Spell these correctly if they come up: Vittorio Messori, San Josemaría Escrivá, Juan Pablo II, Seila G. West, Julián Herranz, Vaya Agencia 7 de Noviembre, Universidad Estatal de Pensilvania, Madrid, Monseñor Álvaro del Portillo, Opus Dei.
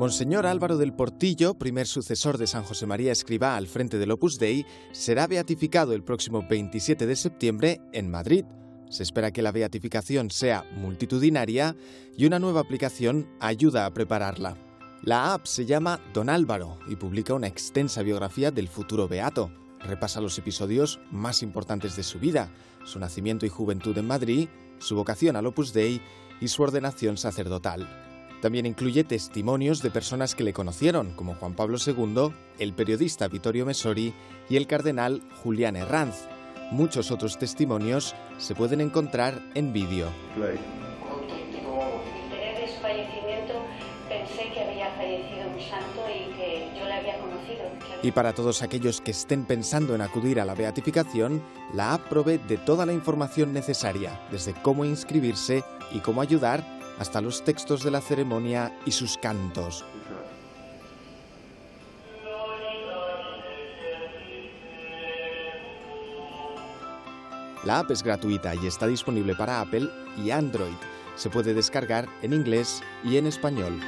Monseñor Álvaro del Portillo, primer sucesor de San Josemaría Escrivá al frente del Opus Dei, será beatificado el próximo 27 de septiembre en Madrid. Se espera que la beatificación sea multitudinaria y una nueva aplicación ayuda a prepararla. La app se llama Don Álvaro y publica una extensa biografía del futuro beato. Repasa los episodios más importantes de su vida, su nacimiento y juventud en Madrid, su vocación al Opus Dei y su ordenación sacerdotal. También incluye testimonios de personas que le conocieron, como Juan Pablo II, el periodista Vittorio Messori y el cardenal Julián Herranz. Muchos otros testimonios se pueden encontrar en vídeo. En tu breve fallecimiento pensé que había fallecido un santo y que yo le había conocido. Y para todos aquellos que estén pensando en acudir a la beatificación, la app provee de toda la información necesaria, desde cómo inscribirse y cómo ayudar, hasta los textos de la ceremonia y sus cantos. La app es gratuita y está disponible para Apple y Android. Se puede descargar en inglés y en español.